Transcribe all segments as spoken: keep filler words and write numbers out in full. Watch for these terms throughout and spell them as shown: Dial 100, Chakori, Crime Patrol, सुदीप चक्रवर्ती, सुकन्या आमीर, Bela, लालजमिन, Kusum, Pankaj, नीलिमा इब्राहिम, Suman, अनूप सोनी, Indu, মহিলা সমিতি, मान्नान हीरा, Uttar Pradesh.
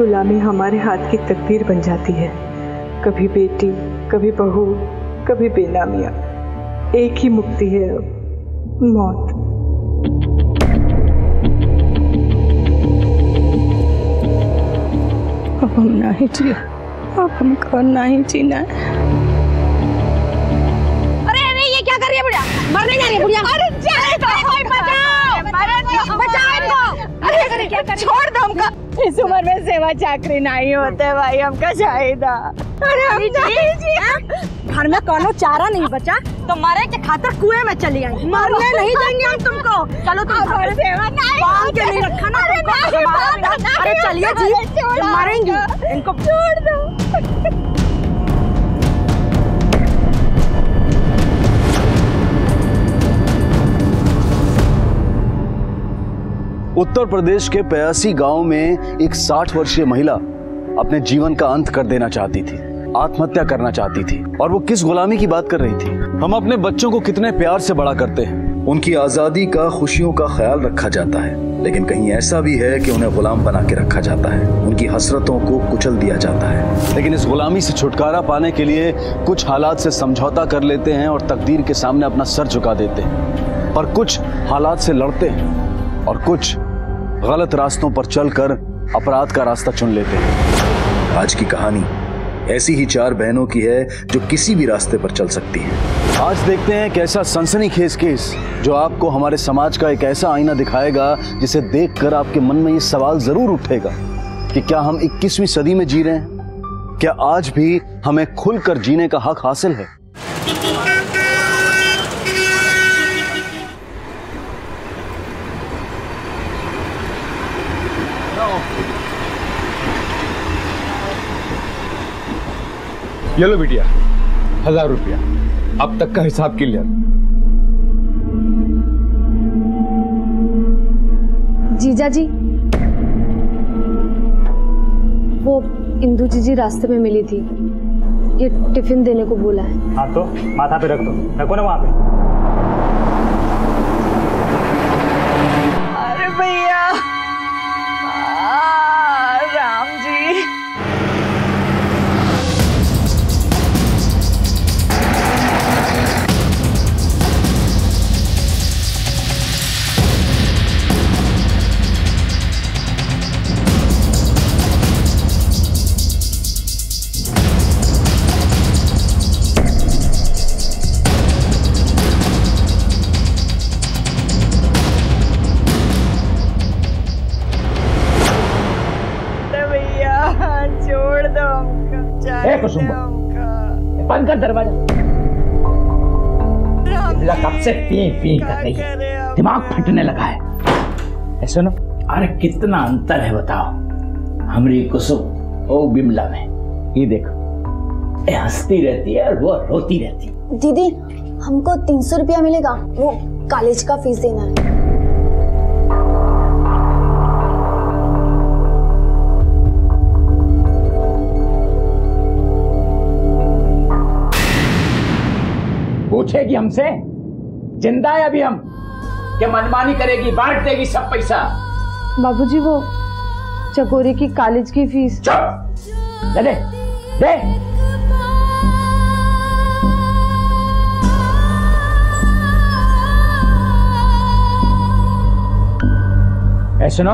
गुलामी हमारे हाथ की तकदीर बन जाती है। कभी बेटी, कभी बहू, कभी बेनामिया। एक ही मुक्ति है, मौत। अब हम ना ही जिया, अब हमको ना ही जीना है। अरे अरे ये क्या कर रही है बुढ़िया? मरने जा रही है बुढ़िया। अरे जाने दो, कोई बचाओ, बचाओ, बचाओ दो। छोड़ दो हमको। इस उम्र में सेवा चाकरी नहीं होते भाई, हमका चाहिदा। अरे हम नहीं जिया। घर में कोनो चारा नहीं बचा, तो मरे के खातर कुएं में चली आई। मरने नहीं देंगे हम तुमको। चलो तुम घर बांध के नहीं रखा ना तुमको। अरे चलिए जी, मरेंगी इनको। छोड़ दो। उत्तर प्रदेश के पयासी गांव में एक साठ वर्षीय महिला अपने जीवन का अंत कर देना चाहती थी, आत्महत्या करना चाहती थी। और वो किस गुलामी की बात कर रही थी? हम अपने बच्चों को कितने प्यार से बड़ा करते हैं, उनकी आजादी का, खुशियों का ख्याल रखा जाता है, लेकिन कहीं ऐसा भी है कि उन्हें गुलाम बना के रखा जाता है, उनकी हसरतों को कुचल दिया जाता है। लेकिन इस गुलामी से छुटकारा पाने के लिए कुछ हालात से समझौता कर लेते हैं और तकदीर के सामने अपना सर झुका देते हैं, पर कुछ हालात से लड़ते हैं और कुछ गलत रास्तों पर चलकर अपराध का रास्ता चुन लेते हैं। आज की कहानी ऐसी ही चार बहनों की है जो किसी भी रास्ते पर चल सकती हैं। आज देखते हैं कैसा सनसनीखेज केस जो आपको हमारे समाज का एक ऐसा आईना दिखाएगा जिसे देखकर आपके मन में ये सवाल जरूर उठेगा कि क्या हम इक्कीसवीं सदी में जी रहे हैं? क्या आज भी हमें खुलकर जीने का हक हासिल है? ये लो बिटिया, हजार रुपया, अब तक का हिसाब क्लियर। जीजा जी, वो इंदू जीजी रास्ते में मिली थी, ये टिफिन देने को बोला है। हाँ तो माथा पे रख दो, रखो ना वहाँ पे। अरे भैया, राम जी। बंद कर दरवाजा। कब से पी पी कर रही है, दिमाग फटने लगा है। ऐसा ना, अरे कितना अंतर है बताओ हमारी कुसुम ओ बिमला में। ये देखो, ये हंसती रहती है और वो रोती रहती है। दीदी हमको तीन सौ रुपया मिलेगा, वो कॉलेज का फीस देना है। पूछेगी हमसे, जिंदा है अभी हम, क्या मनमानी करेगी, बांट देगी सब पैसा। बाबूजी वो चकोरी की कॉलेज की फीस। चल दे दे। ऐ सुनो,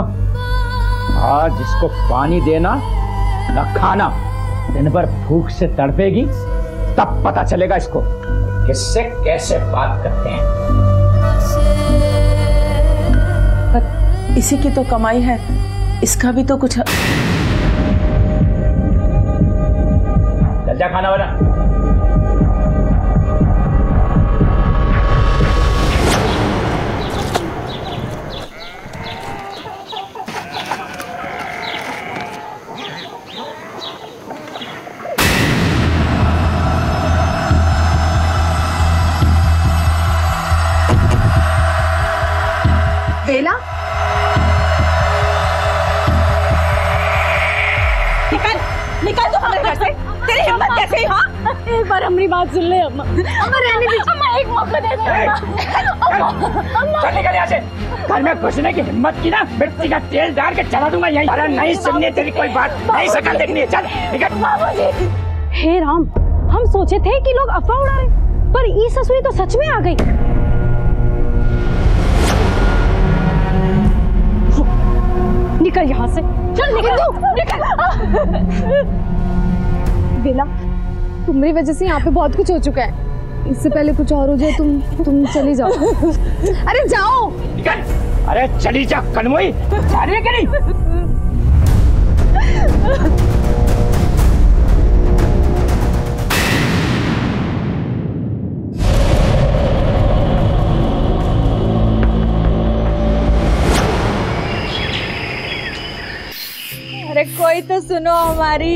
आज इसको पानी देना न खाना, दिन भर भूख से तड़पेगी, तब पता चलेगा इसको किससे कैसे बात करते हैं। पर इसी की तो कमाई है, इसका भी तो कुछ। चल जा खाना बना। एक बार हमारी बात सुन ले अम्मा। अम्मा रहने दीजिए। एक मौका दे दो अम्मा। चल निकल यहाँ से। घर में घुसने की हिम्मत की ना मिर्ची का तेल डाल के चला दूंगा यहीं। अरे नहीं सुनने तेरी कोई बात, नहीं शक्ल देखनी है, चल निकल। बाबूजी हे राम, हम सोचे थे कि लोग अफवाह उड़ा रहे पर ये ससुरी तो सच में आ गई। निकल यहाँ से, चल निकल निकल। बेला तुम्हारी वजह से यहाँ पे बहुत कुछ हो चुका है, इससे पहले कुछ और हो जाए तुम तुम चली जाओ। अरे जाओ निकल। अरे चली जा कनमोई, जा रही है कि नहीं? अरे कोई तो सुनो हमारी,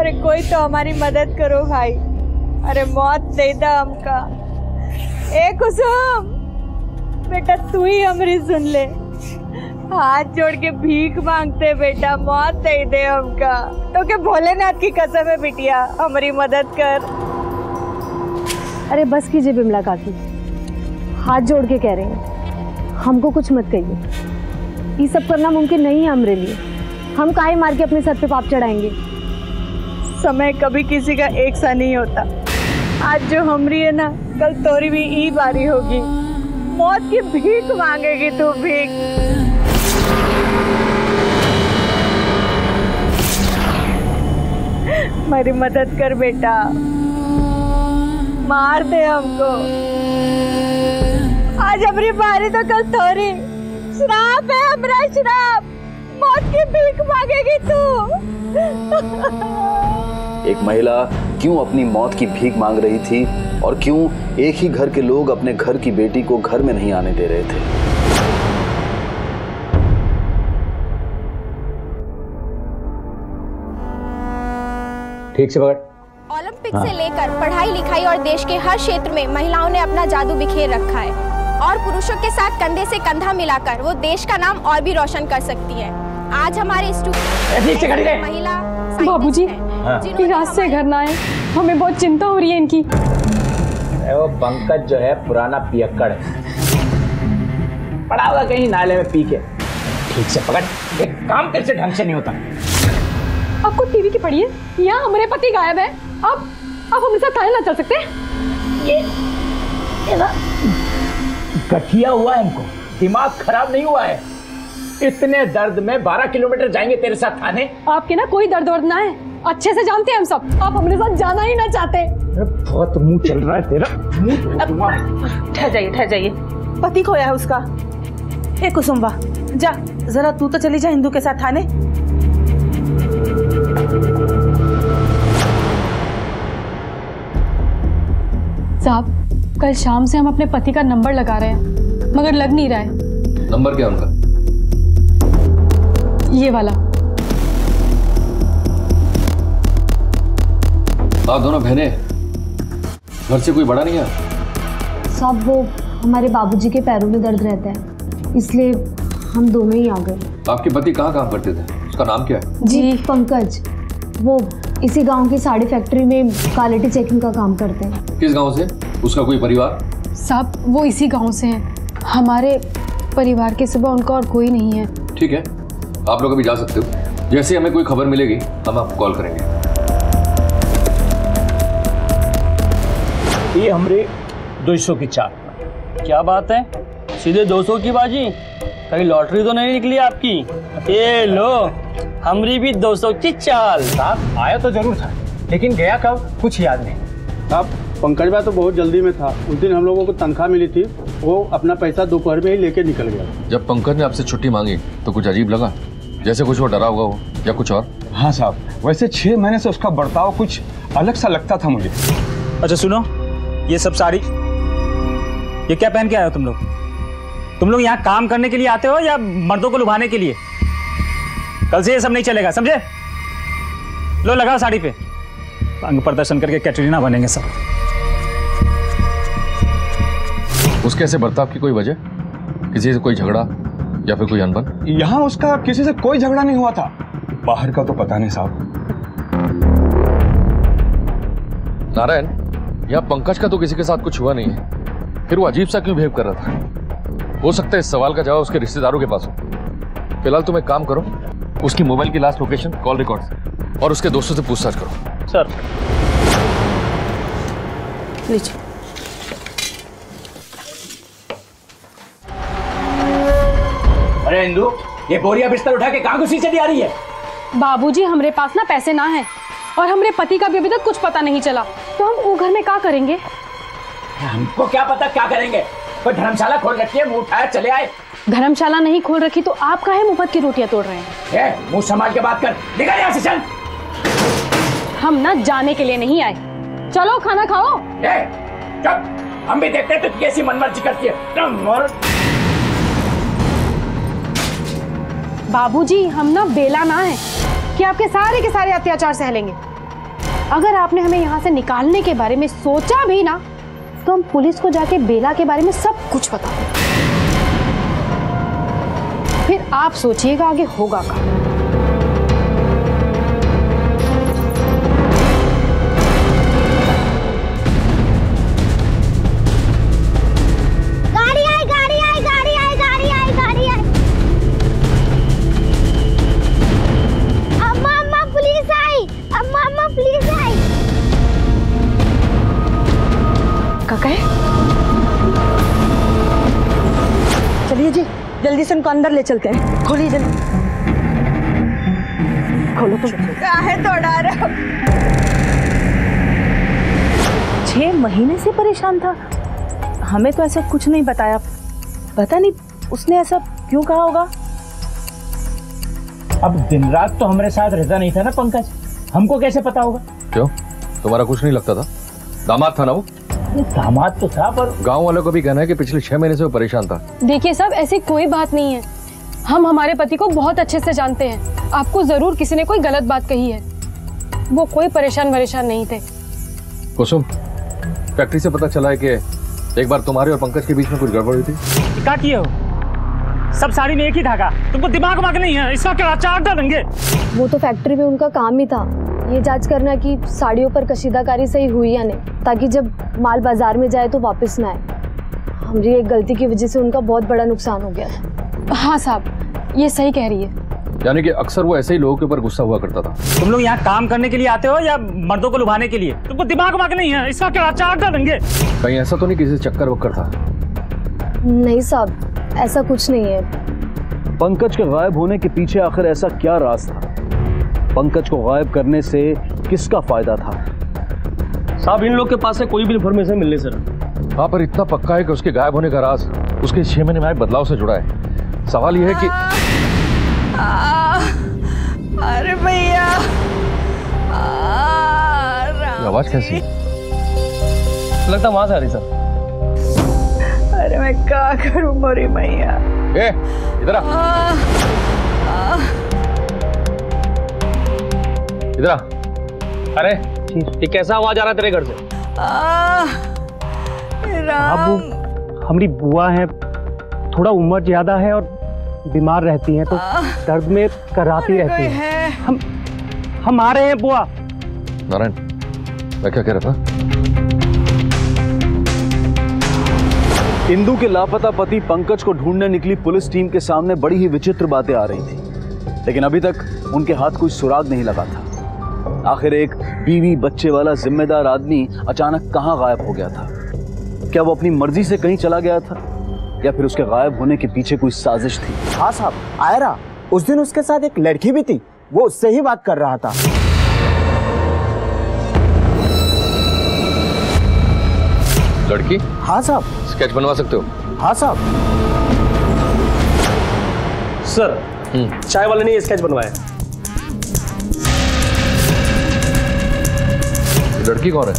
अरे कोई तो हमारी मदद करो भाई। अरे मौत दे दा हमका। ए कुसुम बेटा तू ही हमारी सुन ले, हाथ जोड़ के भीख मांगते बेटा, मौत दे दे हमका। तो के भोलेनाथ की कसम है बिटिया, हमारी मदद कर। अरे बस कीजिए बिमला काकी, हाथ जोड़ के कह रहे हैं, हमको कुछ मत कहिए, ये सब करना मुमकिन नहीं है हमारे लिए। हम काहे मार के अपने सर पे पाप चढ़ाएंगे? समय कभी किसी का एक सा नहीं होता, आज जो हमरी है ना कल तोरी भी ई बारी होगी। मौत की भीख मांगेगी तू भीख। मेरी मदद कर बेटा, मार दे हमको। आज हमारी बारी तो कल तोरी, श्राप है हमारा श्राप, मौत की भीख मांगेगी तू। एक महिला क्यों अपनी मौत की भीख मांग रही थी और क्यों एक ही घर के लोग अपने घर की बेटी को घर में नहीं आने दे रहे थे? ठीक से पकड़। ओलंपिक हाँ। से लेकर पढ़ाई लिखाई और देश के हर क्षेत्र में महिलाओं ने अपना जादू बिखेर रखा है और पुरुषों के साथ कंधे से कंधा मिलाकर वो देश का नाम और भी रोशन कर सकती है। आज हमारे स्टूडेंट महिला बाबूजी जी रात से घर ना आए, हमें बहुत चिंता हो रही है इनकी। वो पंकज जो है पुराना पियक्कड़ है, पड़ा हुआ कहीं नाले में पी के। ठीक से पकड़, एक काम कैसे ढंग से नहीं होता। आपको टीवी की पड़ी है, यहाँ हमारे पति गायब है। अब अब हम इनसे ताले ना चल सकते। ये, ये ना गठिया हुआ है इनको, दिमाग खराब नहीं हुआ है। इतने दर्द में बारह किलोमीटर जाएंगे तेरे साथ थाने। आपके ना कोई दर्द वर्द ना है, अच्छे से जानते हैं हम सब, आप हमारे साथ जाना ही ना चाहते। बहुत मुंह चल रहा है तेरा। ठहर जाइए ठहर जाइए, पति खोया है उसका। ए कुसुम्बा जा जरा, तू तो चली जा इंदू के साथ थाने। साहब कल शाम से हम अपने पति का नंबर लगा रहे हैं मगर लग नहीं रहा है। नंबर क्या उनका? ये वाला। आप दोनों बहने घर से कोई बड़ा नहीं है? साहब वो हमारे बाबूजी के पैरों में दर्द रहता है इसलिए हम दोनों ही आ गए। आपके पति कहाँ काम करते थे, उसका नाम क्या है? जी पंकज, वो इसी गांव की साड़ी फैक्ट्री में क्वालिटी चेकिंग का काम करते हैं। किस गांव से? उसका कोई परिवार? साहब वो इसी गांव से हैं, हमारे परिवार के सिवा उनका और कोई नहीं है। ठीक है, आप लोग अभी जा सकते हो, जैसे हमें कोई खबर मिलेगी हम आपको कॉल करेंगे। ये हमरे दो सौ की चार। क्या बात है, सीधे दो सौ की बाजी, कहीं लॉटरी तो नहीं निकली आपकी? ये लो हमरी भी दो सौ की चाल। साहब आया तो जरूर था लेकिन गया कब कुछ याद नहीं। आप पंकज भाई तो बहुत जल्दी में था, उस दिन हम लोगों को तनख्वाह मिली थी, वो अपना पैसा दोपहर में ही लेके निकल गया। जब पंकज ने आपसे छुट्टी मांगी तो कुछ अजीब लगा, जैसे कुछ वो डरा होगा वो या कुछ और? हाँ साहब, वैसे छह महीने से उसका बर्ताव कुछ अलग सा लगता था मुझे। अच्छा सुनो, ये सब साड़ी ये क्या पहन के आए हो तुम लोग? तुम लोग यहाँ काम करने के लिए आते हो या मर्दों को लुभाने के लिए? कल से ये सब नहीं चलेगा समझे? लो लगाओ साड़ी पे, अंग प्रदर्शन करके कैटरीना बनेंगे सब। उसके ऐसे बर्ताव की कोई वजह, किसी से कोई झगड़ा या फिर कोई अनबन? यहाँ उसका किसी से कोई झगड़ा नहीं हुआ था, बाहर का तो पता नहीं साहब। नारायण या पंकज का तो किसी के साथ कुछ हुआ नहीं है, फिर वो अजीब सा क्यों बिहेव कर रहा था? हो सकता है इस सवाल का जवाब उसके रिश्तेदारों के पास हो। फिलहाल तुम एक काम करो, उसकी मोबाइल की लास्ट लोकेशन, कॉल रिकॉर्ड और उसके दोस्तों से पूछताछ करो। सर लीजिए। अरे इंदु, ये बोरिया बिस्तर उठा के कहाँ घुसी चली आ रही है? बाबूजी, हमरे पास ना पैसे ना है और हमरे पति का भी अभी तक कुछ पता नहीं चला, तो हम वो घर में क्या करेंगे? हमको क्या पता क्या करेंगे? कोई धर्मशाला खोल रखी है, मुंह उठाया चले आए। धर्मशाला नहीं खोल रखी तो आप काहे मुफ्त की रोटियां तोड़ रहे हैं? मुंह संभाल के बात कर, निकल यहाँ से चल। हम ना जाने के लिए नहीं आए, चलो खाना खाओ। ए, हम भी देखते हैं तो कैसी मनमर्जी करती है। बाबूजी, हम ना बेला ना है कि आपके सारे के सारे अत्याचार सह लेंगे। अगर आपने हमें यहाँ से निकालने के बारे में सोचा भी ना तो हम पुलिस को जाके बेला के बारे में सब कुछ बता देंगे। फिर आप सोचिएगा आगे होगा क्या। जल्दी से उनको अंदर ले चलते हैं। खोलिए जल्दी, खोलो। तुम क्या है तोड़ा रहा? छह महीने से परेशान था, हमें तो ऐसा कुछ नहीं बताया। पता नहीं उसने ऐसा क्यों कहा होगा। अब दिन रात तो हमारे साथ रहता नहीं था ना पंकज, हमको कैसे पता होगा? क्यों, तुम्हारा कुछ नहीं लगता था? दामाद था ना वो? दामाद तो था, पर गांव वालों को भी कहना है कि पिछले छह महीने से वो परेशान था। देखिए साहब, ऐसी कोई बात नहीं है, हम हमारे पति को बहुत अच्छे से जानते हैं। आपको जरूर किसी ने कोई गलत बात कही है, वो कोई परेशान परेशान नहीं थे। कुसुम, फैक्ट्री से पता चला है कि एक बार तुम्हारे और पंकज के बीच में कुछ गड़बड़ हुई थी। क्या किए हो? सब साड़ी में एक ही धागा, तुमको दिमाग वाग नहीं है? इसका क्या चार देंगे? वो तो फैक्ट्री में उनका काम ही था ये जांच करना कि साड़ियों पर कशीदाकारी सही हुई या नहीं, ताकि जब माल बाजार में जाए तो वापस ना आए। हमारी एक गलती की वजह से उनका बहुत बड़ा नुकसान हो गया था। हाँ साहब, ये सही कह रही है। यानी कि अक्सर वो ऐसे ही लोगों के ऊपर गुस्सा हुआ करता था। तुम लोग यहाँ काम करने के लिए आते हो या मर्दों को लुभाने के लिए? तुमको दिमाग वाग नहीं है? इसका क्या चार देंगे? कहीं ऐसा तो नहीं किसी चक्कर वक्कर था? नहीं साहब, ऐसा कुछ नहीं है। पंकज के गायब होने के पीछे आखिर ऐसा क्या राज था? पंकज को गायब करने से किसका फायदा था? साहब, इन लोग के पास से कोई भी इंफॉर्मेशन मिलने से रहा। हाँ, पर इतना पक्का है कि उसके गायब होने का राज उसके छह महीने में बदलाव से जुड़ा है। सवाल यह है कि आ, आ, अरे भैया, आवाज कैसी लगता वहां से आ रही? सर अरे मैं क्या करूं मोरी भैया, इधर आ, इधर आ। अरे ये कैसा आवाज आ रहा है तेरे घर से? अब हमारी बुआ है, थोड़ा उम्र ज्यादा है और बीमार रहती है तो दर्द में कराती रहती है। हम हम आ रहे हैं बुआ। नारायण, मैं क्या कह रहा था? इंदु के लापता पति पंकज को ढूंढने निकली पुलिस टीम के सामने बड़ी ही विचित्र बातें आ रही थी, लेकिन अभी तक उनके हाथ कोई सुराग नहीं लगा था। आखिर एक बीवी बच्चे वाला जिम्मेदार आदमी अचानक कहाँ गायब हो गया था? क्या वो अपनी मर्जी से कहीं चला गया था या फिर उसके गायब होने के पीछे कोई साजिश थी? हाँ साहब, आयरा उस दिन उसके साथ एक लड़की भी थी, वो उससे ही बात कर रहा था। लड़की? हाँ साहब। स्केच बनवा सकते हो? हाँ साहब। सर, चाय वाले ने ये स्केच बनवाया। लड़की कौन है?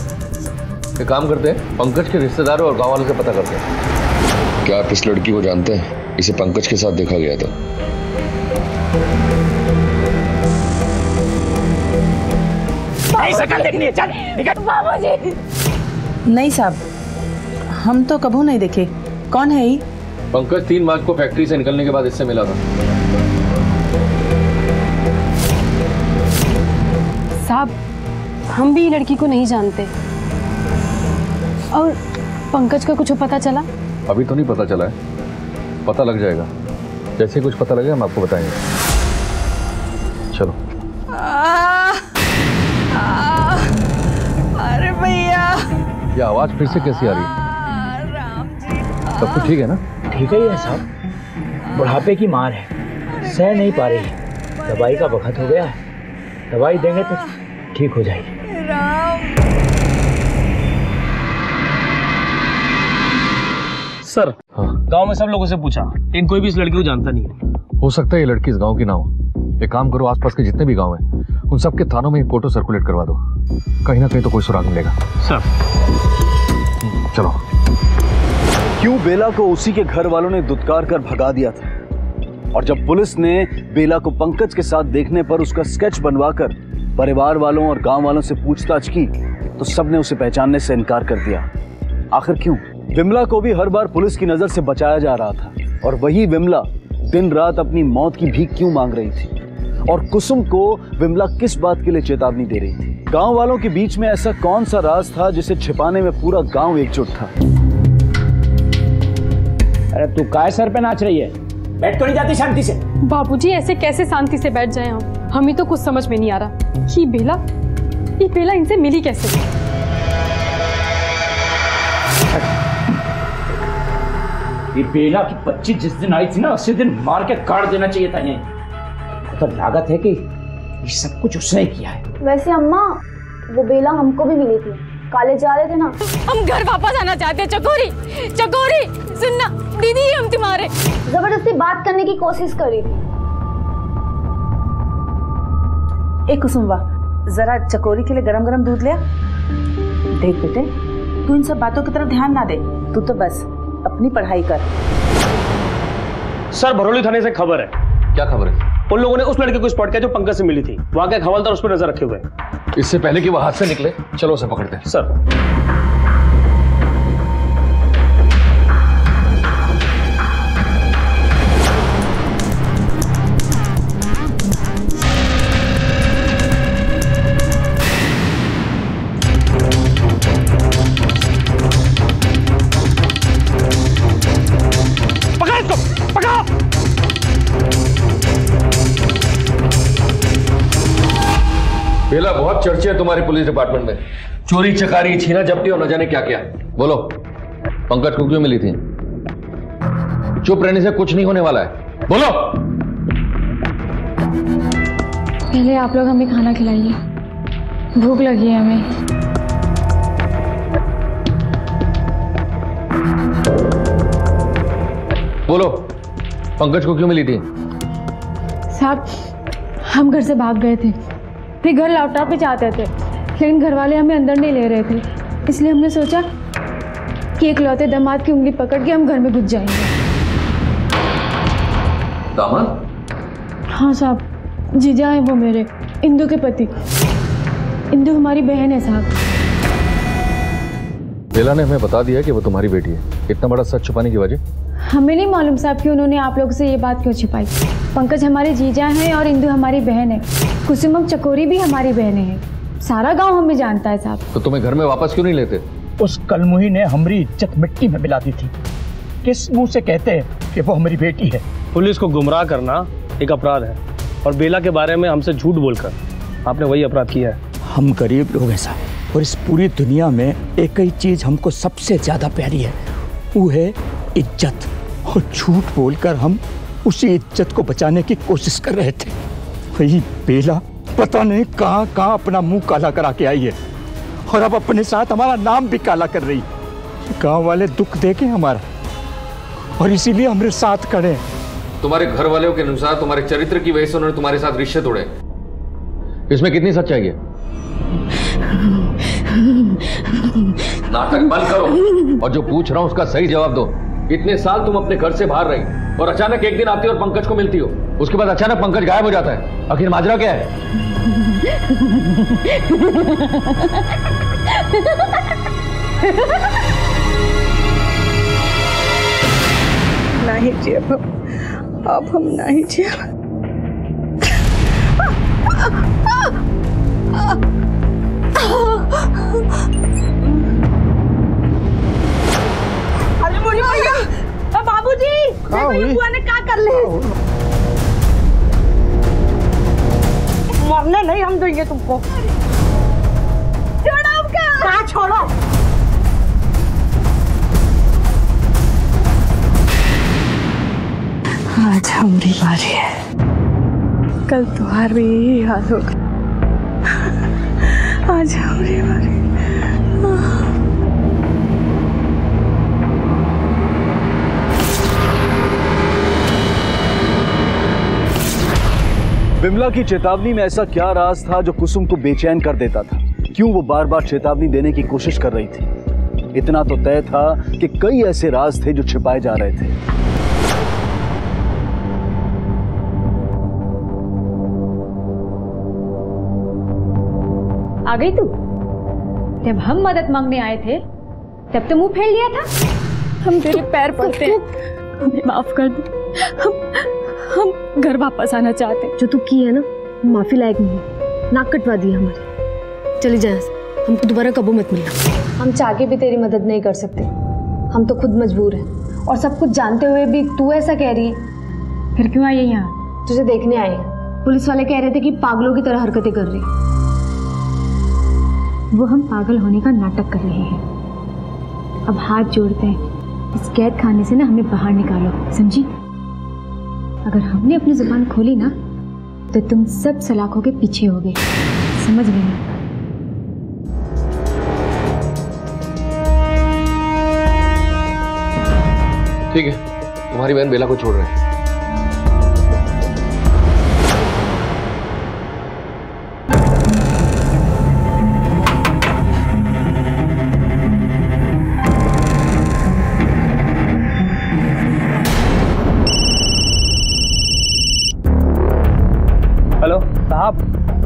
ये काम करते हैं, पंकज के रिश्तेदारों और गाँव वालों से पता करते हैं। क्या आप इस लड़की को जानते हैं? इसे पंकज के साथ देखा गया था। नहीं साहब, हम तो कभी नहीं देखे। कौन है ये? पंकज तीन मार्च को फैक्ट्री से निकलने के बाद इससे मिला था। साहब, हम भी लड़की को नहीं जानते। और पंकज का कुछ पता चला? अभी तो नहीं पता चला है, पता लग जाएगा। जैसे कुछ पता लगेगा हम आपको बताएंगे। चलो। आ, आ, अरे भैया ये आवाज फिर से कैसी आ रही है? राम जी सब कुछ ठीक है ना? ठीक है ये साहब, बुढ़ापे की मार है, सह नहीं पा रही है। दवाई का वक्त हो गया है, दवाई देंगे तो ठीक हो जाएगी। राम सर, हाँ। गांव में सब लोगों से पूछा, लेकिन कोई भी इस लड़की को जानता नहीं है। हो सकता है ये लड़की इस गांव की ना हो। एक काम करो, आसपास के जितने भी गांव हैं, उन सबके थानों में फोटो सर्कुलेट करवा दो। कहीं ना कहीं तो कोई सुराग मिलेगा। सर, चलो। क्यों बेला को उसी के घर वालों ने दुत्कार कर भगा दिया था, और जब पुलिस ने बेला को पंकज के साथ देखने पर उसका स्केच बनवा कर परिवार वालों और गाँव वालों से पूछताछ की तो सबने उसे पहचानने से इनकार कर दिया। आखिर क्यों? विमला को भी हर बार पुलिस की नजर से बचाया जा रहा था, और वही विमला दिन रात अपनी मौत की भीख क्यों मांग रही थी? और कुसुम को विमला किस बात के लिए चेतावनी दे रही थी? गांव वालों के बीच में ऐसा कौन सा राज था जिसे छिपाने में पूरा गांव एकजुट था? अरे तू काय सर पे नाच रही है? बैठ तो नहीं जाती शांति से? बाबूजी ऐसे कैसे शांति से बैठ जाए हम? हमें तो कुछ समझ में नहीं आ रहा कि बेला ये बेला इनसे मिली कैसे। ये बेला की बच्ची जिस दिन आई थी ना, उसी दिन मार के काट देना चाहिए था। यहीं तो लागत है कि ये सब कुछ उसने किया है। वैसे अम्मा, वो बेला हमको भी मिली थी, कॉलेज जा रहे थे ना। हम घर वापस आना चाहते हैं। चकोरी, चकोरी सुनना, दीदी हम तुम्हारे। जबरदस्ती बात करने की कोशिश करी थी। ए कुसुम्बा, जरा चकोरी के लिए गरम गरम दूध ले। देख बेटे, तू इन सब बातों की तरफ ध्यान ना दे, तू तो बस अपनी पढ़ाई कर। सर भरोली थाने से खबर है। क्या खबर है? उन लोगों ने उस लड़के को स्पॉट किया जो पंकज से मिली थी। वहां के हवलदार उस पर नजर रखे हुए हैं। इससे पहले कि वह हाथ से निकले, चलो उसे पकड़ते हैं। सर बेला बहुत चर्चे है तुम्हारी पुलिस डिपार्टमेंट में। चोरी चकारी, छीना झपटी और न जाने क्या क्या। बोलो पंकज को क्यों मिली थी? चुप रहने से कुछ नहीं होने वाला है, बोलो। पहले आप लोग हमें खाना खिलाइए, भूख लगी है हमें। बोलो पंकज को क्यों मिली थी? साहब हम घर से भाग गए थे, फिर घर लौटा पे जाते थे, लेकिन घर वाले हमें अंदर नहीं ले रहे थे, इसलिए हमने सोचा कि एक लौते दामाद की उंगली पकड़ के हम घर में घुस जाएंगे। दामाद? हाँ साहब, जीजा है वो मेरे, इंदू के पति। इंदू हमारी बहन है साहब। बेला ने हमें बता दिया कि वो तुम्हारी बेटी है, इतना बड़ा सच छुपाने की वजह? हमें नहीं मालूम साहब कि उन्होंने आप लोगों से ये बात क्यों छिपाई। पंकज हमारे जीजा हैं और इंदू हमारी बहन है, कुसुम चकोरी भी हमारी बहनें हैं, सारा गांव हमें जानता है साहब। तो तुम्हें घर में वापस क्यों नहीं लेते? उस कलमुही ने हमारी इज्जत मिट्टी में मिला दी थी, किस मुंह से कहते हैं कि वो हमारी बेटी है? पुलिस को गुमराह करना एक अपराध है, और बेला के बारे में हमसे झूठ बोलकर आपने वही अपराध किया है। हम गरीब लोग हैं साहब, और इस पूरी दुनिया में एक ही चीज हमको सबसे ज्यादा प्यारी है, वो है इज्जत, और झूठ बोलकर हम उसी इज्जत को बचाने की कोशिश कर रहे थे। वही बेला पता नहीं कहां कहां अपना मुंह काला करा के आई है, और अब अपने साथ हमारा नाम भी काला कर रही। गांव वाले दुख देखे हमारा, और इसीलिए हमारे साथ खड़े हैं। तुम्हारे घर वालों के अनुसार तुम्हारे चरित्र की वजह से उन्होंने तुम्हारे साथ रिश्ते तोड़े, इसमें कितनी सच्चाई है? नाटक बंद करो और जो पूछ रहा हूं उसका सही जवाब दो। इतने साल तुम अपने घर से बाहर रही, और अचानक एक दिन आती हो और पंकज को मिलती हो, उसके बाद अचानक पंकज गायब हो जाता है, आखिर माजरा क्या है? नहीं जेब, अब हम नहीं जेब। नहीं हम देंगे तुमको। छोड़ो हमको। कहाँ छोड़ो? आज हमारी बारी है, कल तुम्हारी भी यही हाल होगा। आज हमारी बारी। विमला की चेतावनी में ऐसा क्या राज था जो कुसुम को बेचैन कर देता था? क्यों वो बार बार चेतावनी देने की कोशिश कर रही थी? इतना तो तय था कि कई ऐसे राज थे जो छिपाए जा रहे थे। आ गई तू? जब हम मदद मांगने आए थे तब तो मुंह फेर लिया था। हम तेरे पैर पड़ते हैं, हमें माफ कर दो। हम हम घर वापस आना चाहते हैं। जो तू की है ना, माफी लायक नहीं। नाक कटवा दी हमारी। चली जा, हमको दोबारा कबू मत मिलना। हम चाह के भी तेरी मदद नहीं कर सकते, हम तो खुद मजबूर हैं। और सब कुछ जानते हुए भी तू ऐसा कह रही है, फिर क्यों आई है यहाँ? तुझे देखने आए हैं। पुलिस वाले कह रहे थे कि पागलों की तरह हरकतें कर रही है। वो हम पागल होने का नाटक कर रहे हैं। अब हाथ जोड़ते हैं, इस कैद खाने से ना हमें बाहर निकालो, समझी? अगर हमने अपनी जुबान खोली ना तो तुम सब सलाखों के पीछे होगे, समझ गए ना? ठीक है, तुम्हारी बहन बेला को छोड़ रहे हैं।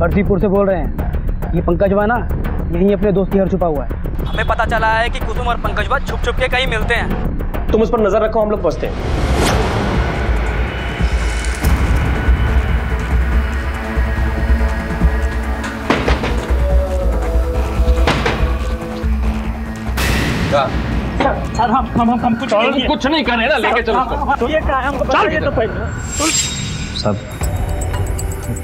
हरदीपुर से बोल रहे हैं। ये पंकज बा ना, यहीं अपने दोस्त के घर छुपा हुआ है। हमें पता चला है कि कुसुम और पंकज बा छुप छुप के कहीं मिलते हैं। तुम उस पर नजर रखो, हम लोग पहुंचते हैं। सर हम हम हम कुछ नहीं कुछ नहीं कर रहे ना, लेके चलो। ये क्या है हमको पता है, तो पहले सब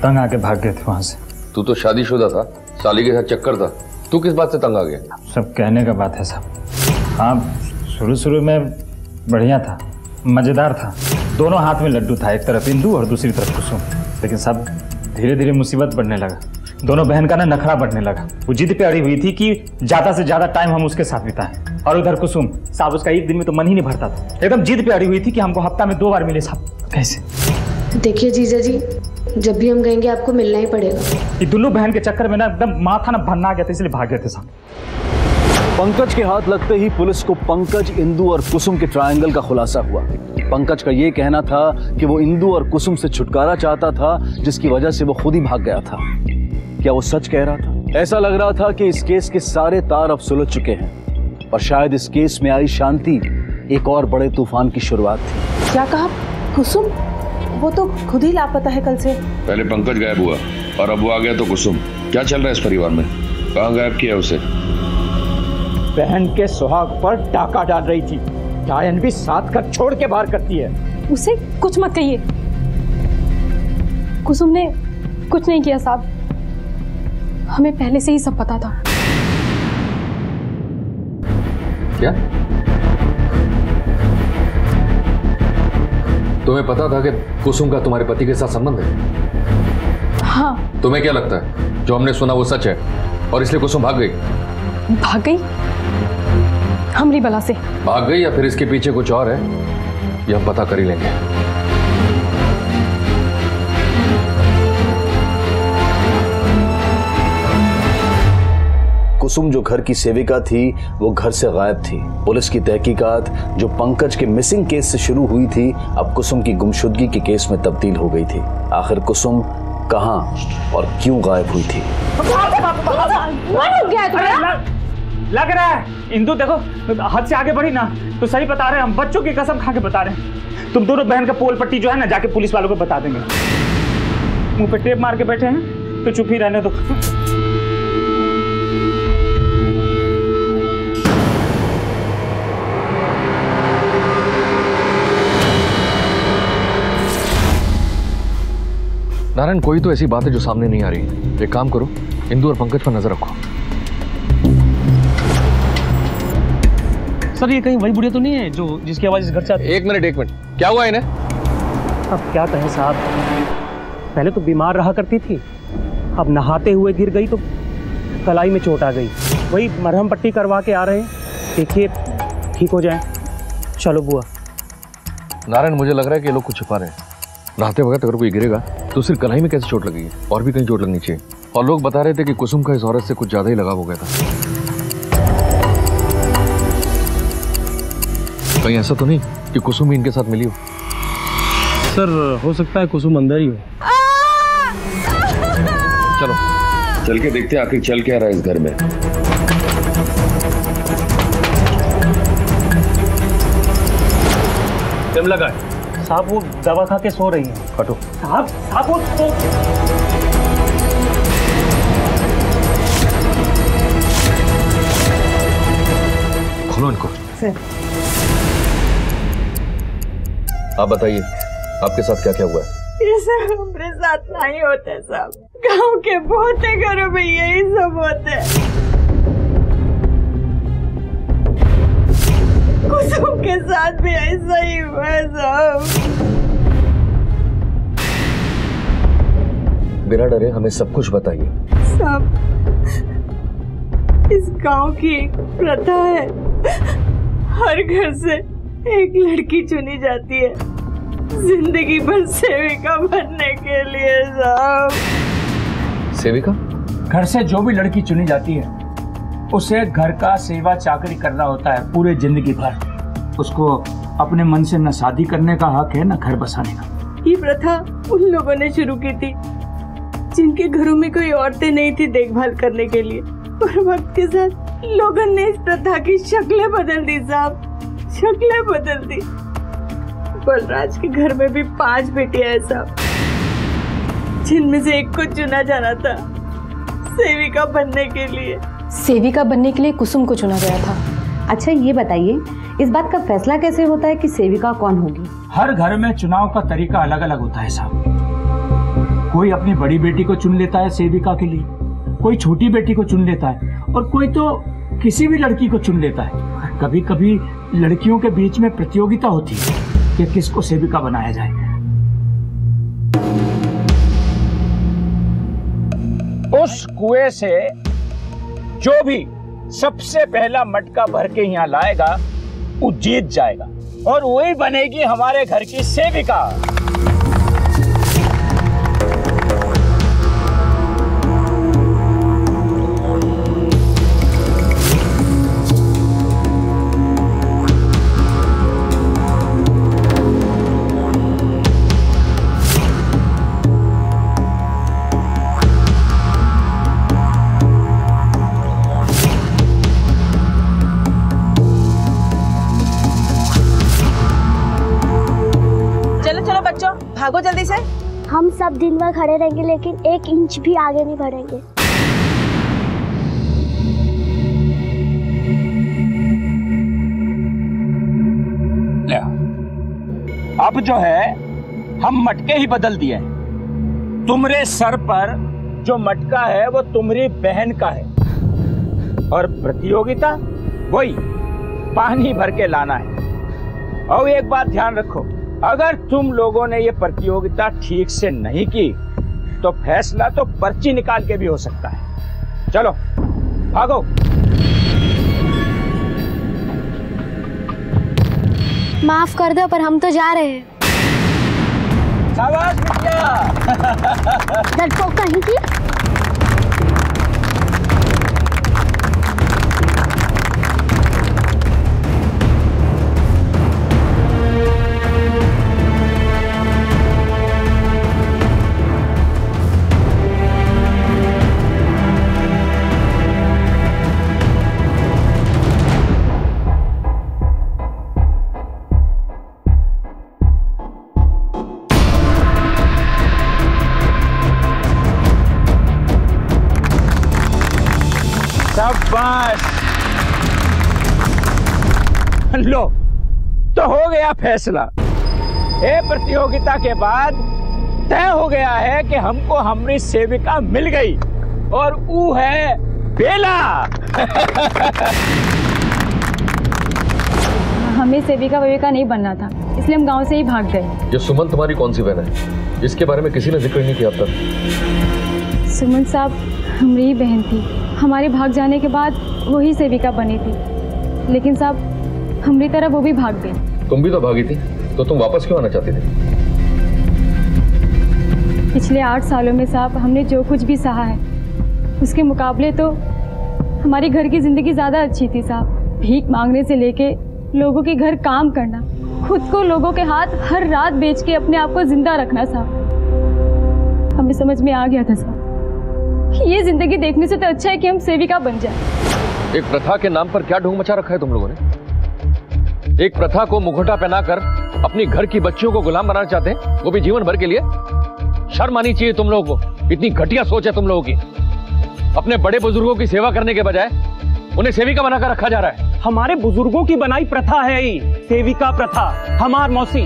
तंग आके भाग गए थे वहां से। तू तो शादीशुदा था, साली के साथ चक्कर था, तू किस बात से तंग आ गया? सब कहने का बात है सब। हाँ, शुरू शुरू में बढ़िया था, मजेदार था, दोनों हाथ में लड्डू था, एक तरफ इंदू और दूसरी तरफ कुसुम। लेकिन सब धीरे धीरे मुसीबत बढ़ने लगा। दोनों बहन का ना नखरा बढ़ने लगा। वो जिद पे अड़ी हुई थी कि ज्यादा से ज्यादा टाइम हम उसके साथ बिताएं, और उधर कुसुम साहब उसका एक दिन में तो मन ही नहीं भरता था। एकदम जिद पे अड़ी हुई थी कि हमको हफ्ता में दो बार मिले साहब। कैसे? देखिए जीजा जी, जब भी हम गएंगे आपको मिलना ही पड़ेगा। ये दोनों बहन के चक्कर में ना एकदम माथा ना भन्ना गया था, इसलिए भाग गए थे साहब। पंकज के हाथ लगते ही पुलिस को पंकज, इंदू और कुसुम के ट्रायंगल का खुलासा हुआ। पंकज का ये कहना था कि वो इंदू और कुसुम से छुटकारा चाहता था, जिसकी वजह से वो खुद ही भाग गया था। क्या वो सच कह रहा था? ऐसा लग रहा था कि इस केस के सारे तार अब सुलझ चुके हैं, और शायद इस केस में आई शांति एक और बड़े तूफान की शुरुआत थी। क्या कहा? कुसुम वो तो खुद ही लापता है कल से। पहले पंकज गायब हुआ और अब वो आ गया तो कुसुम। क्या चल रहा है इस परिवार में? कहाँ गायब किया उसे? बहन के सुहाग पर डाका डाल रही थी, डायन भी साथ कर छोड़ के बाहर करती है। उसे कुछ मत कहिए, कुसुम ने कुछ नहीं किया साहब, हमें पहले से ही सब पता था। क्या तुम्हें पता था कि कुसुम का तुम्हारे पति के साथ संबंध है? हाँ। तुम्हें क्या लगता है जो हमने सुना वो सच है और इसलिए कुसुम भाग गई? भाग गई? हमरी बला से भाग गई या फिर इसके पीछे कुछ और है? यह हम पता कर ही लेंगे। कुसुम जो घर की सेविका थी वो घर से गायब थी। पुलिस की तहकीकात जो पंकज के मिसिंग केस से शुरू हुई थी अब कुसुम की गुमशुदगी के केस में तब्दील हो गई थी। आखिर कुसुम कहाँ और क्यों गायब हुई थी? लग रहा है इंदू, देखो हद से आगे बढ़ी ना, तो सही बता रहे हैं हम, बच्चों की कसम खा के बता रहे हैं। तुम दोनों बहन का पोल पट्टी जो है ना, जाके पुलिस वालों को बता देंगे। मुंह पे टेप मार के बैठे हैं तो चुप ही रहने दो। नारायण, कोई तो ऐसी बात है जो सामने नहीं आ रही। एक काम करो, इंदू और पंकज पर नजर रखो। सर, ये कहीं वही बुढ़िया तो नहीं है जो जिसकी आवाज इस घर से आती है? एक मिनट एक मिनट, क्या हुआ इन्हें? अब क्या कहें साहब, पहले तो बीमार रहा करती थी, अब नहाते हुए गिर गई तो कलाई में चोट आ गई। वही मरहम पट्टी करवा के आ रहे हैं, देखिए ठीक हो जाए। चलो बुआ। नारायण, मुझे लग रहा है कि ये लोग कुछ छुपा रहे हैं। नहाते वक्त अगर कोई गिरेगा तो सिर्फ कलाई में कैसे चोट लगेगी, और भी कहीं चोट लगनी चाहिए। और लोग बता रहे थे कि कुसुम का इस औरत से कुछ ज़्यादा ही लगाव हो गया था। कहीं ऐसा तो नहीं कि कुसुम भी इनके साथ मिली हो? सर, हो सकता है कुसुम अंदर ही हो। चलो चल के देखते हैं आखिर चल क्या रहा है इस घर में। दम लगा साहब, वो दवा खा के सो रही है। हटो साहब, साहब वो तो। खोलो इनको। आप बताइए, आपके साथ क्या क्या हुआ है? ये सब हमारे साथ नहीं होते साहब, गांव के बहुते घरों में यही सब होते हैं। कुसुम के साथ भी ऐसा ही हुआ साहब। बिना डरे हमें सब कुछ बताइए। सब इस गांव की एक प्रथा है, हर घर से एक लड़की चुनी जाती है जिंदगी भर सेविका बनने के लिए साहब। सेविका? घर से जो भी लड़की चुनी जाती है उसे घर का सेवा चाकरी करना होता है पूरे जिंदगी भर। उसको अपने मन से न शादी करने का हक है न घर बसाने का। ये प्रथा उन लोगों ने शुरू की थी जिनके घरों में कोई औरतें नहीं थी देखभाल करने के लिए, और वक्त के साथ लोगों ने इस प्रथा की शक्लें बदल दी साहब, शक्लें बदल दी। बलराज के घर में भी पांच बेटियां हैं साहब, जिनमें से एक को चुना जाना था सेविका बनने के लिए। सेविका बनने के लिए कुसुम को चुना गया था। अच्छा ये बताइए, इस बात का फैसला कैसे होता है कि सेविका कौन होगी? हर घर में चुनाव का तरीका अलग अलग होता है साहब। कोई अपनी बड़ी बेटी को चुन लेता है सेविका के लिए, कोई छोटी बेटी को चुन लेता है, और कोई तो किसी भी लड़की को चुन लेता है। कभी कभी लड़कियों के बीच में प्रतियोगिता होती है कि किसको सेविका बनाया जाए। उस कुएं से जो भी सबसे पहला मटका भर के यहाँ लाएगा वो जीत जाएगा, और वही बनेगी हमारे घर की सेविका। भागो जल्दी से। हम सब दिन भर खड़े रहेंगे लेकिन एक इंच भी आगे नहीं बढ़ेंगे। अब जो है हम मटके ही बदल दिए। तुम्हारे सर पर जो मटका है वो तुम्हारी बहन का है, और प्रतियोगिता वही पानी भर के लाना है। और एक बात ध्यान रखो, अगर तुम लोगों ने ये प्रतियोगिता ठीक से नहीं की तो फैसला तो पर्ची निकाल के भी हो सकता है। चलो भागो। माफ कर दो पर हम तो जा रहे हैं। शाबाश बेटा। डरपोक कहीं की। लो तो हो गया फैसला। ए प्रतियोगिता के बाद तय हो गया है कि हमको हमारी सेविका मिल गई और वो है बेला। हमें सेविका वेविका नहीं बनना था, इसलिए हम गांव से ही भाग गए। ये सुमन तुम्हारी कौन सी बहन है जिसके बारे में किसी ने जिक्र नहीं किया अब तक? सुमन साहब हमारी बहन थी, हमारे भाग जाने के बाद वही सेविका बनी थी, लेकिन साहब हमारी तरह वो भी भाग गई। तुम भी तो भागी थी, तो तुम वापस क्यों आना चाहती थी? पिछले आठ सालों में साहब हमने जो कुछ भी सहा है उसके मुकाबले तो हमारे घर की ज़िंदगी ज़्यादा अच्छी थी साहब। भीख मांगने से लेके लोगों के घर काम करना, खुद को लोगों के हाथ हर रात बेच के अपने आप को जिंदा रखना साहब। हमें समझ में आ गया था साहब कि ये ज़िंदगी देखने से तो अच्छा है कि हम सेविका बन जाए। एक प्रथा के नाम पर क्या ढोंग मचा रखा है तुम लोगों ने? एक प्रथा को मुखौटा पहना कर अपनी घर की बच्चियों को गुलाम बनाना चाहते हैं, वो भी जीवन भर के लिए? शर्म आनी चाहिए तुम लोगों को, इतनी घटिया सोच है तुम लोगों की। अपने बड़े बुजुर्गों की सेवा करने के बजाय उन्हें सेविका बनाकर रखा जा रहा है। हमारे बुजुर्गों की बनाई प्रथा है ही सेविका प्रथा। हमार मौसी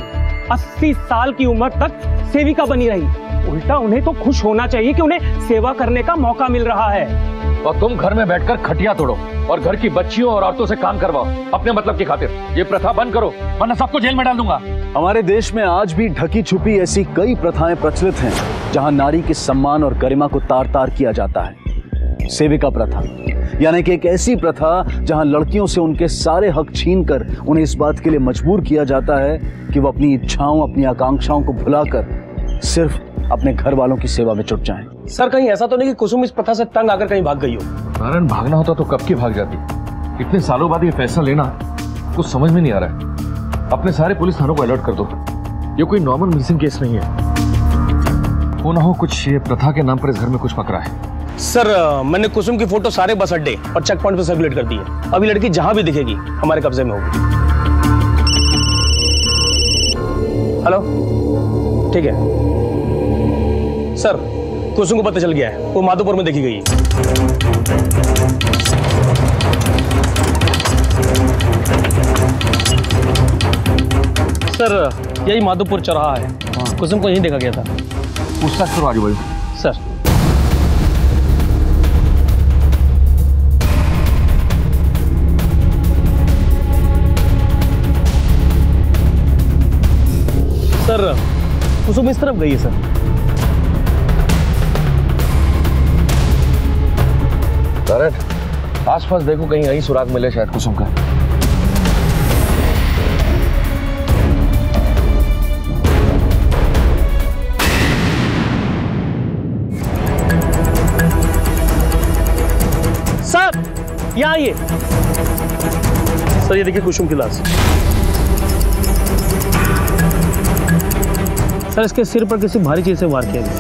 अस्सी साल की उम्र तक सेविका बनी रही, उल्टा उन्हें तो खुश होना चाहिए कि उन्हें सेवा करने का मौका मिल रहा है। और तुम घर में बैठकर खटिया तोड़ो और घर की बच्चियों और औरतों से काम करवाओ अपने मतलब की खातिर। ये प्रथा बंद करो वरना सबको जेल में डाल दूंगा। हमारे देश में आज भी ढकी छुपी ऐसी कई प्रथाएं प्रचलित हैं जहां नारी के सम्मान और गरिमा को तार तार किया जाता है। सेविका प्रथा यानी कि एक ऐसी प्रथा जहां लड़कियों से उनके सारे हक छीनकर उन्हें इस बात के लिए मजबूर किया जाता है कि वो अपनी इच्छाओं अपनी आकांक्षाओं को भुलाकर सिर्फ अपने घर वालों की सेवा में जुट जाएं। सर कहीं ऐसा तो नहीं कि कुसुम इस प्रथा से तंग आकर कहीं भाग गई हो? कारण भागना होता तो कब की भाग जाती। इतने सालों बाद ये फैसला लेना कुछ समझ में नहीं आ रहा है। अपने सारे पुलिस थानों को अलर्ट कर दो, ये कोई नॉर्मल मिसिंग केस नहीं है। हो ना हो कुछ ये प्रथा के नाम पर इस घर में कुछ पकड़ा है। सर मैंने कुसुम की फोटो सारे बस अड्डे और चेक पॉइंट पर सर्कुलेट कर दी है। अभी लड़की जहां भी दिखेगी हमारे कब्जे में होगी। हेलो ठीक है सर, कुसुम को पता चल गया है, वो माधोपुर में देखी गई है। सर यही माधोपुर चौराहा है। हाँ। कुसुम को यहीं देखा गया था। पूछताछ करो आजू बाजू। सर सर कुसुम इस तरफ गई है सर। आस पास देखो कहीं यहीं सुराग मिले शायद कुसुम का। यहाँ ये सर ये देखिए कुसुम की लाश। सर इसके सिर पर किसी भारी चीज से वार किया गया।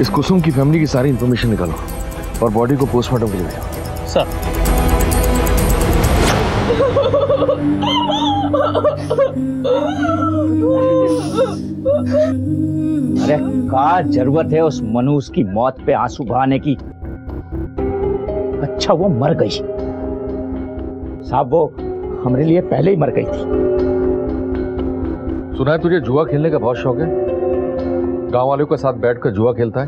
इस कुसुम की फैमिली की सारी इंफॉर्मेशन निकालो और बॉडी को पोस्टमार्टम के लिए भेजो। सर अरे क्या जरूरत है उस मनुष की मौत पे आंसू बहाने की? अच्छा वो मर गई साहब, वो हमारे लिए पहले ही मर गई थी। सुना है तुझे जुआ खेलने का बहुत शौक है, गांव वालों के साथ बैठकर जुआ खेलता है।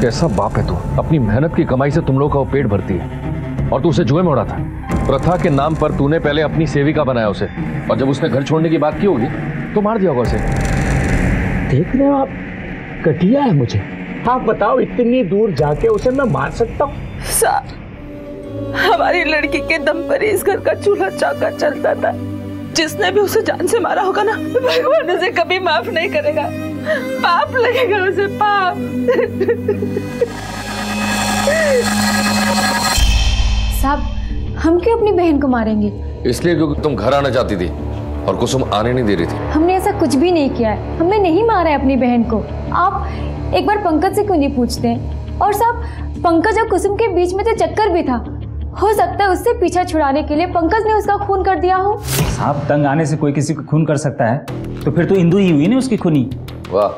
कैसा बाप है तू? अपनी मेहनत की कमाई से तुम लोग का वो पेट भरती है और तू उसे जुए में उड़ाता है। प्रथा के नाम पर तूने पहले अपनी सेविका बनाया उसे, और जब उसने घर छोड़ने की बात की होगी तो मार दिया होगा उसे। देख रहे हो आप घटिया है मुझे। आप बताओ इतनी दूर जाके उसे मैं मार सकता हूँ? साहब हमारी लड़की के दम पर इस घर का चूल्हा चौका चलता था। जिसने भी उसे जान से मारा होगा ना भगवान उसे कभी माफ नहीं करेगा, पाप लगेगा उसे पाप। साहब हम क्यों अपनी बहन को मारेंगे? इसलिए क्योंकि तुम घर आना चाहती थी और कुसुम आने नहीं दे रही थी। हमने ऐसा कुछ भी नहीं किया है, हमने नहीं मारा है अपनी बहन को। आप एक बार पंकज से क्यों नहीं पूछते हैं? और साहब पंकज और कुसुम के बीच में तो चक्कर भी था, हो सकता है उससे पीछा छुड़ाने के लिए पंकज ने उसका खून कर दिया हो। साहब तंग आने से कोई किसी को खून कर सकता है, तो फिर तो इंदु ही हुई ना उसकी खूनी। वाह,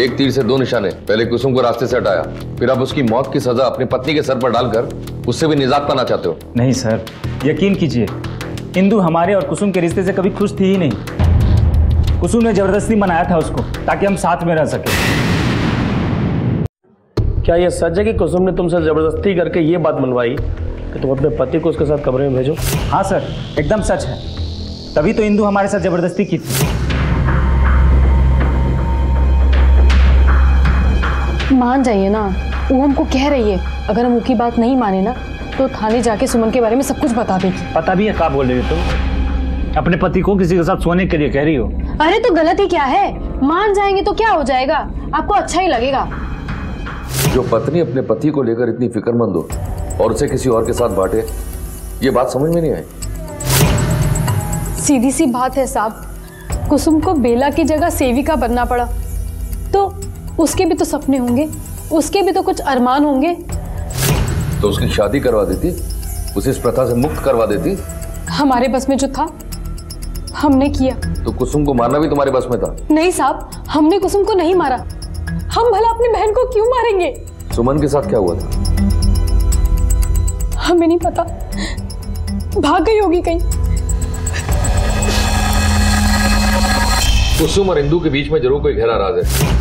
एक तीर से दो निशाने। पहले कुसुम को रास्ते से हटाया, फिर आप उसकी मौत की सजा अपनी पत्नी के सर पर डालकर उससे भी निजात पाना चाहते हो। नहीं सर यकीन कीजिए, इंदु हमारे और कुसुम के रिश्ते से कभी खुश थी ही नहीं। कुसुम ने जबरदस्ती मनाया था उसको ताकि हम साथ में रह सके। क्या यह सच है कि कुसुम ने तुमसे जबरदस्ती करके ये बात मनवाई कि तुम अपने पति को उसके साथ कमरे में भेजो? हाँ सर, एकदम सच है। तभी तो इंदु हमारे साथ जबरदस्ती की थी। मान जाइए ना, वो हमको कह रही है अगर हम उसकी बात नहीं माने ना तो थाने जाके सुमन के बारे में सब कुछ बता देगी। पता भी है क्या बोल रही हो तुम? अपने पति को किसी के साथ सोने के लिए कह रही हो। अरे तो गलती क्या है, मान जाएंगे तो क्या हो जाएगा, आपको अच्छा ही लगेगा। जो पत्नी अपने पति को लेकर इतनी फिक्रमंद हो और उसे किसी और के साथ बांटे, ये बात समझ में नहीं आई। सीधी सी बात है साहब, कुसुम को बेला की जगह सेविका बनना पड़ा तो उसके भी तो सपने होंगे, उसके भी तो कुछ अरमान होंगे। तो उसकी शादी करवा देती, उसे इस प्रथा से मुक्त करवा देती। हमारे बस में जो था हमने किया। तो कुसुम को मारना भी तुम्हारे बस में था? नहीं साहब, हमने कुसुम को नहीं मारा। हम भला अपनी बहन को क्यों मारेंगे? सुमन के साथ क्या हुआ था? हमें नहीं पता, भाग गई होगी कहीं। कुसुम और इंदु के बीच में जरूर कोई गहरा राज है।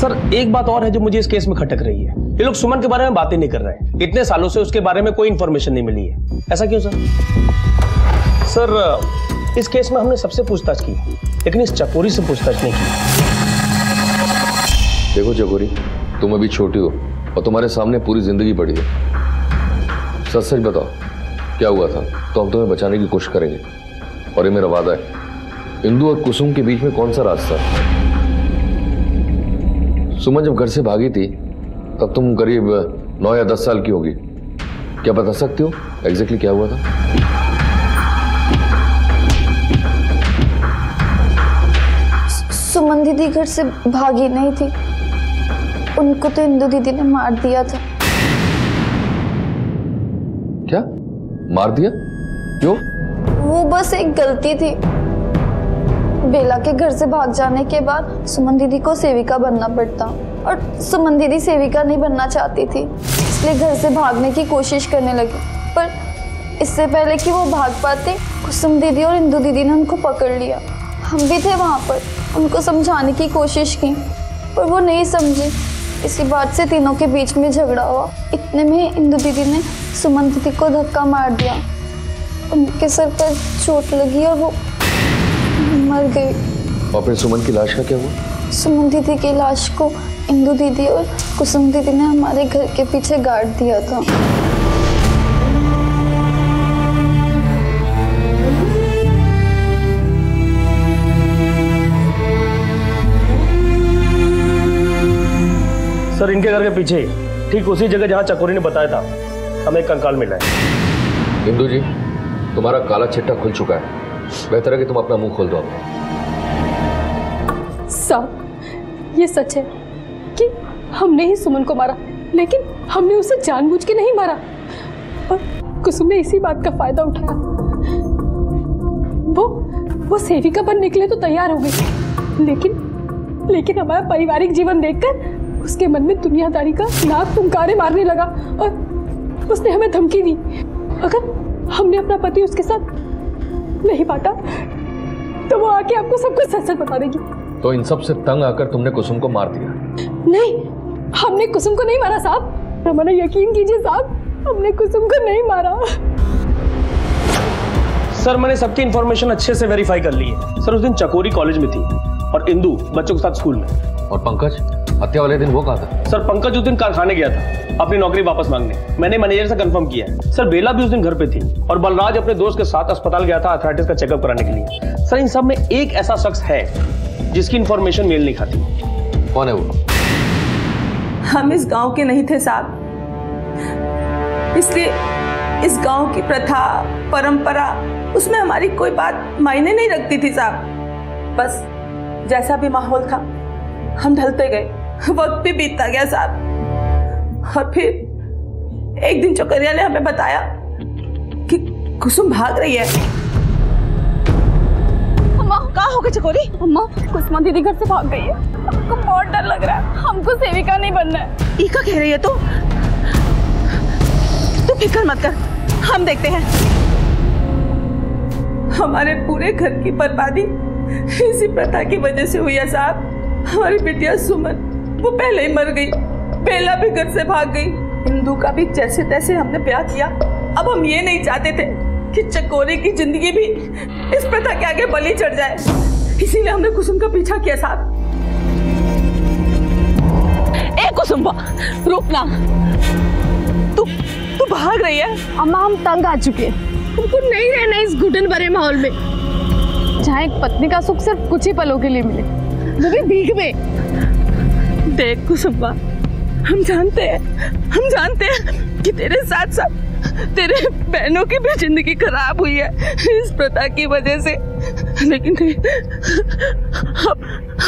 सर एक बात और है जो मुझे इस केस में खटक रही है, ये लोग सुमन के बारे में बातें नहीं कर रहे हैं। इतने सालों से उसके बारे में कोई इन्फॉर्मेशन नहीं मिली है, ऐसा क्यों सर? सर इस केस में हमने सबसे पूछताछ की लेकिन इस चकोरी से पूछताछ नहीं की। देखो चकोरी, तुम अभी छोटी हो और तुम्हारे सामने पूरी जिंदगी पड़ी है। सच सच बताओ क्या हुआ था तो हम तुम्हें बचाने की कोशिश करेंगे और ये मेरा वादा है। इंदु और कुसुम के बीच में कौन सा रास्ता? सुमन जब घर से भागी थी तब तुम करीब नौ या दस साल की होगी। क्या बता सकते हो एग्जैक्टली क्या हुआ था? सुमन दीदी घर से भागी नहीं थी, उनको तो इंदु दीदी ने मार दिया था। क्या मार दिया? क्यों? वो बस एक गलती थी। बेला के घर से भाग जाने के बाद सुमन दीदी को सेविका बनना पड़ता और सुमन दीदी सेविका नहीं बनना चाहती थी, इसलिए घर से भागने की कोशिश करने लगी। पर इससे पहले कि वो भाग पाते, कुसुम दीदी और इंदु दीदी ने उनको पकड़ लिया। हम भी थे वहाँ पर, उनको समझाने की कोशिश की पर वो नहीं समझी। इसी बात से तीनों के बीच में झगड़ा हुआ। इतने में इंदु दीदी ने सुमन दीदी को धक्का मार दिया, उनके सर पर चोट लगी और वो मर गई। और फिर सुमन की लाश का क्या हुआ? सुमन दीदी की लाश को इंदु दीदी और कुसुम दीदी ने हमारे घर के पीछे गाड़ दिया था। सर इनके घर के पीछे ठीक उसी जगह जहाँ चकोरी ने बताया था हमें एक कंकाल मिला है। इंदु जी तुम्हारा काला चिट्ठा खुल चुका है, बेहतर है कि तुम अपना मुंह खोल दो। साहब ये सच है कि हमने ही सुमन को मारा, लेकिन हमने उसे जानबूझ के नहीं मारा और कुसुम ने इसी बात का फायदा उठाया। वो वो सेविका बन निकले तो तैयार हो गई, लेकिन लेकिन हमारा पारिवारिक जीवन देखकर उसके मन में दुनियादारी का नाक फुंकारे मारने लगा और उसने हमें धमकी दी अगर हमने अपना पति उसके साथ नहीं बांटा तो वो आके आपको सब कुछ सच सच बता देगी। तो इन सब से तंग आकर तुमने कुसुम को मार दिया? नहीं, हमने कुसुम को नहीं मारा साहब, हमारा यकीन कीजिए साहब, हमने कुसुम को नहीं मारा। सर मैंने सबकी इंफॉर्मेशन अच्छे से वेरीफाई कर ली है। सर उस दिन चकोरी कॉलेज में थी और इंदु बच्चों के साथ स्कूल में। और पंकज हत्या वाले दिन वो कहाँ था? सर पंकज उस दिन कारखाने गया था अपनी नौकरी वापस मांगने, मैंने मैनेजर से कंफर्म किया है। सर बेला भी उस दिन घर पे थी और बलराज अपने दोस्त के साथ अस्पताल गया था आर्थराइटिस का चेकअप कराने के लिए। सर इन सब में एक ऐसा शख्स है जिसकी इंफॉर्मेशन मेल नहीं खाती। कौन है वो? हम इस गाँव के नहीं थे साहब, इसलिए इस गाँव की प्रथा परंपरा उसमें हमारी कोई बात मायने नहीं रखती थी साहब। बस जैसा भी माहौल था हम ढलते गए, वक्त भी बीतता गया साहब। और फिर एक दिन चकरिया ने हमें बताया कि कुसुम भाग रही है। अम्मा क्या हो गया चकोरी? अम्मा कुसुम दीदी घर से भाग गई है, हमको बहुत डर लग रहा है, हमको सेविका नहीं बनना है। ईका कह रही है तो तू फिक्र मत कर, हम देखते हैं। हमारे पूरे घर की बर्बादी इसी प्रथा की वजह से हुई है साहब। हमारी बिटिया सुमन वो पहले ही मर गई, बेला भी घर से भाग गई, इंदु का भी जैसे तैसे हमने ब्याह किया। अब हम ये नहीं चाहते थे कि चकोरे की जिंदगी भी इस प्रथा के आगे बलि चढ़ जाए, इसीलिए हमने कुसुम का पीछा किया साहब। ए कुसुम रुकना, तू तू भाग रही है? अम्मा हम तंग आ चुके हैं, तुमको नहीं रहना इस घुटन भरे माहौल में जहाँ एक पत्नी का सुख सिर्फ कुछ ही पलों के लिए मिले, वो भी भीख में। देख कुसुम्बा, हम जानते हैं हम जानते हैं कि तेरे साथ साथ तेरे बहनों की भी जिंदगी खराब हुई है इस प्रथा की वजह से, लेकिन अब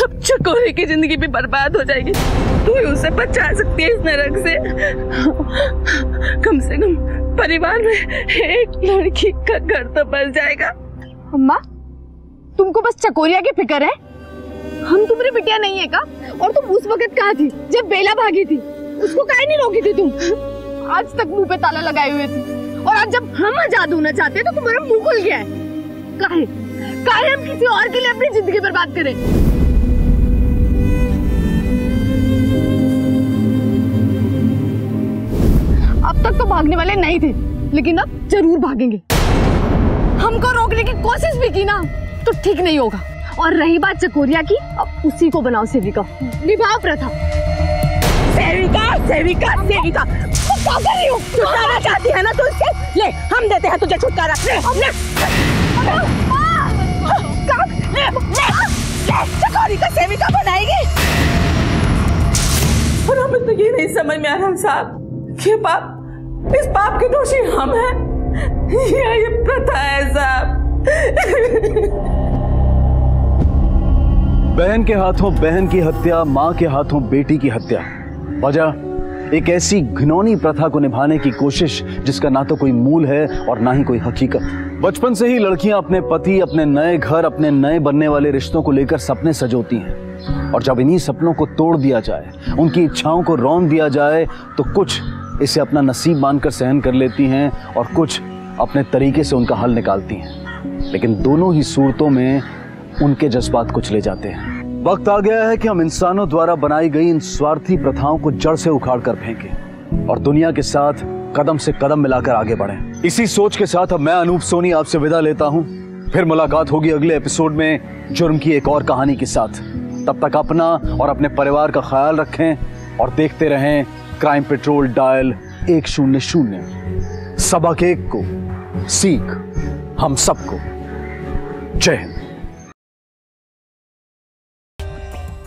अब चकोरे की जिंदगी भी बर्बाद हो जाएगी। तू ही उसे बचा सकती है इस नरक से, कम से कम परिवार में एक लड़की का घर तो बस जाएगा। अम्मा तुमको बस चकोरिया की फिक्र है, हम तुम्हारी बिटिया नहीं है का? और तुम उस वक्त कहाँ थी जब बेला भागी थी? उसको काहे नहीं रोकी थी तुम? आज तक मुंह पे ताला लगाए हुए थी और आज जब हम आजाद होना चाहते हैं तो तुम्हारा मुंह खुल गया है। काहे काहे हम किसी और के लिए अपनी जिंदगी बर्बाद करें? अब तक तो भागने वाले नहीं थे लेकिन अब जरूर भागेंगे। हमको रोकने की कोशिश भी की ना तो ठीक नहीं होगा। और रही बात चकोरिया की, अब उसी को बनाओ सेविका, निभाओ प्रथा। सेविका सेविका सेविका तुम क्या कर रही हो? छुटकारा चाहती है ना तो इससे ले, हम देते हैं तुझे छुटकारा। ले ले ले चकोरी का सेविका बनाएगी। और हमें तो ये नहीं समझ में आ रहा साहब कि पाप, इस पाप के दोषी हम हैं या ये प्रथा है साहब। बहन के हाथों बहन की हत्या, मां के हाथों बेटी की हत्या, वजह एक ऐसी घिनौनी प्रथा को निभाने की कोशिश जिसका ना तो कोई मूल है और ना ही कोई हकीकत। बचपन से ही लड़कियां अपने पति, अपने नए घर, अपने नए बनने वाले रिश्तों को लेकर सपने सजोती हैं, और जब इन्हीं सपनों को तोड़ दिया जाए, उनकी इच्छाओं को रौंद दिया जाए, तो कुछ इसे अपना नसीब मानकर सहन कर लेती हैं और कुछ अपने तरीके से उनका हल निकालती हैं, लेकिन दोनों ही सूरतों में उनके जज्बात कुछ ले जाते हैं। वक्त आ गया है कि हम इंसानों द्वारा बनाई गई इन स्वार्थी प्रथाओं को जड़ से उखाड़ कर फेंकें और दुनिया के साथ कदम से कदम मिलाकर आगे बढ़ें। इसी सोच के साथ अब मैं अनूप सोनी आपसे विदा लेता हूं। फिर मुलाकात होगी अगले एपिसोड में जुर्म की एक और कहानी के साथ। तब तक अपना और अपने परिवार का ख्याल रखें और देखते रहें क्राइम पेट्रोल डायल एक शून्य शून्य। सबक एक को, सीख हम सबको। जय हिंद।